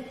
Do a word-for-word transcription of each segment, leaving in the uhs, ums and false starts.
Red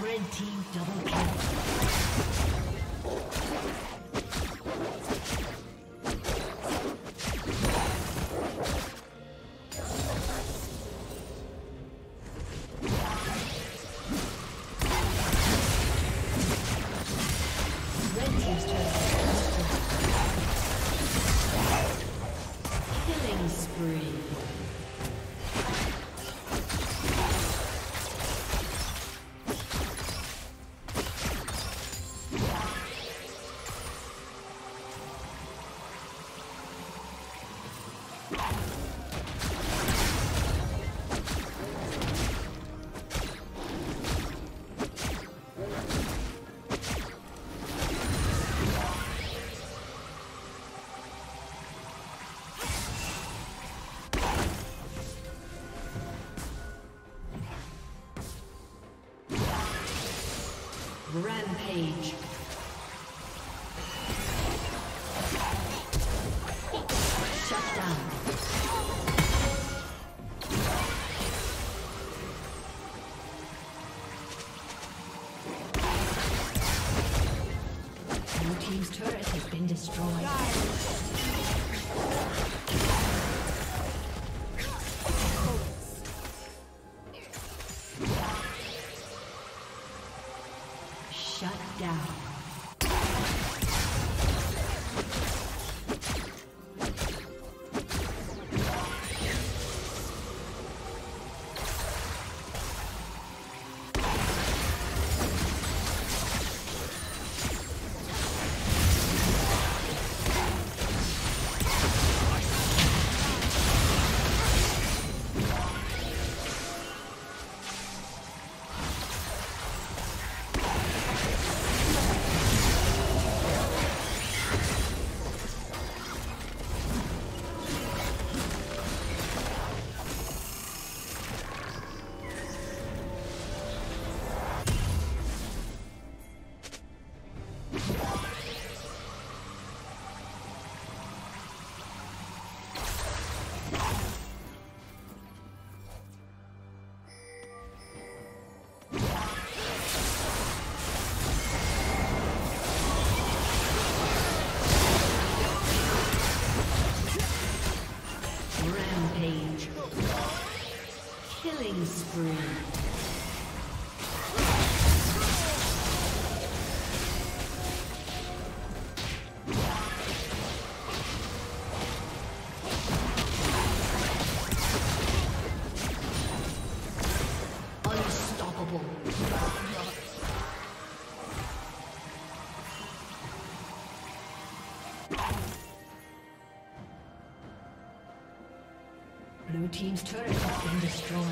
Red team double kill. Rampage. Shut down. Your team's turret has been destroyed. Blue team's turret has been destroyed.